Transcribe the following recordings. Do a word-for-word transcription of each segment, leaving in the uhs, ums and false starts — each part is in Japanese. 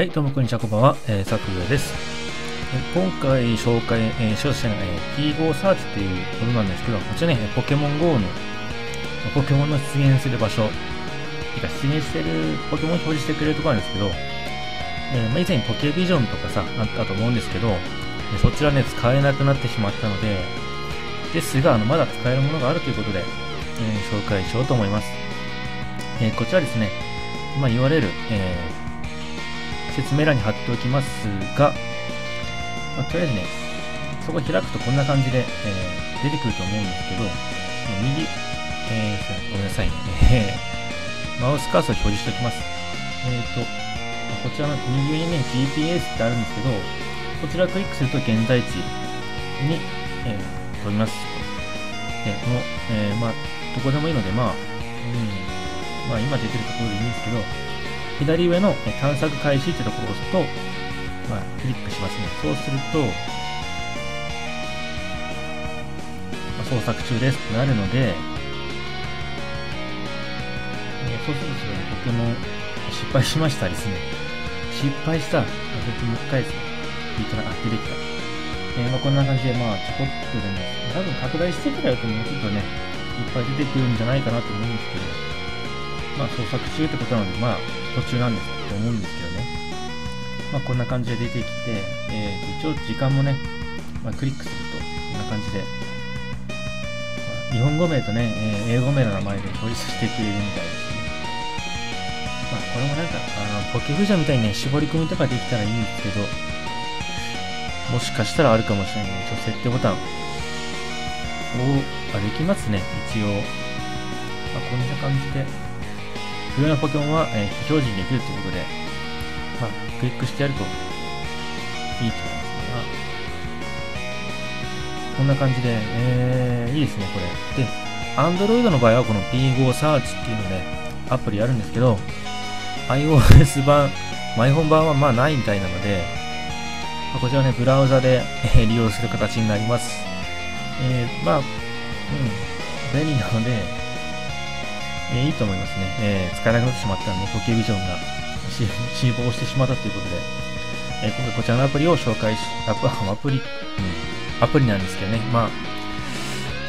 はい、どうもこんにちは、こんばんは、えー、サクウエです。今回紹介、えー、しようとしたのが、えー、キーゴーサーチっていうものなんですけど、こちらね、ポケモン ゴー の、ポケモンの出現する場所、てか出現してる、ポケモン表示してくれるところなんですけど、えーまあ、以前ポケビジョンとかさ、あったと思うんですけど、えー、そちらね、使えなくなってしまったので、ですが、あのまだ使えるものがあるということで、えー、紹介しようと思います。えー、こちらですね、まあ、ユーアールエル、えー説明欄に貼っておきますが、まあ、とりあえずね、そこ開くとこんな感じで、えー、出てくると思うんですけど、右、えー、ごめんなさいね、えー、マウスカーソル表示しておきます。えーと、こちらの右上にね、ジーピーエス ってあるんですけど、こちらをクリックすると現在地に、えー、飛びます。えー、この、えー、まあ、どこでもいいので、まあ、うん、まあ今出てるところでいいんですけど、左上の探索開始ってところを押すと、まあ、クリックしますね。そうすると、まあ、捜索中ですってなるので、ね、そうするとポケモン失敗しましたですね。失敗した。あ、別にもう一回ですね。出てきた。えーまあ、こんな感じで、まあ、ちょこっとでね、多分拡大してくらいだともうちょっとね、いっぱい出てくるんじゃないかなと思うんですけど、まあ、捜索中ってことなので、まあ、途中なんですと思うんですけどね。まあ、こんな感じで出てきて、えー、一応時間もね、まあ、クリックすると、こんな感じで、まあ、日本語名とね、えー、英語名の名前で表示してくれるみたいですね。まあ、これもなんか、あの、ポケフジャみたいにね、絞り込みとかできたらいいんですけど、もしかしたらあるかもしれないので、ちょっと設定ボタンを、あ、できますね、一応。まあ、こんな感じで。不要なポケモンは、えー、非表示にできるということで、まあ、クリックしてやるといいと思いますが、こんな感じで、えー、いいですね、これ。で、Android の場合はこの ピーゴー サーチっていうので、ね、アプリあるんですけど、iOS 版、マイホン版はまあないみたいなので、まあ、こちらね、ブラウザで、えー、利用する形になります。えー、まあ、うん、便利なので、えー、いいと思いますね。えー、使えなくなってしまったので、ポケビジョンが死亡してしまったということで、えー、今回こちらのアプリを紹介し、アプ、アプリ、うん、アプリなんですけどね、まあ、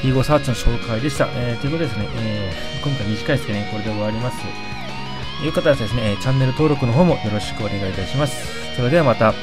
ピーゴー サーチの紹介でした。えー、ということですね、えー、今回短いですけどね、これで終わります。よかったらですね、チャンネル登録の方もよろしくお願いいたします。それではまた。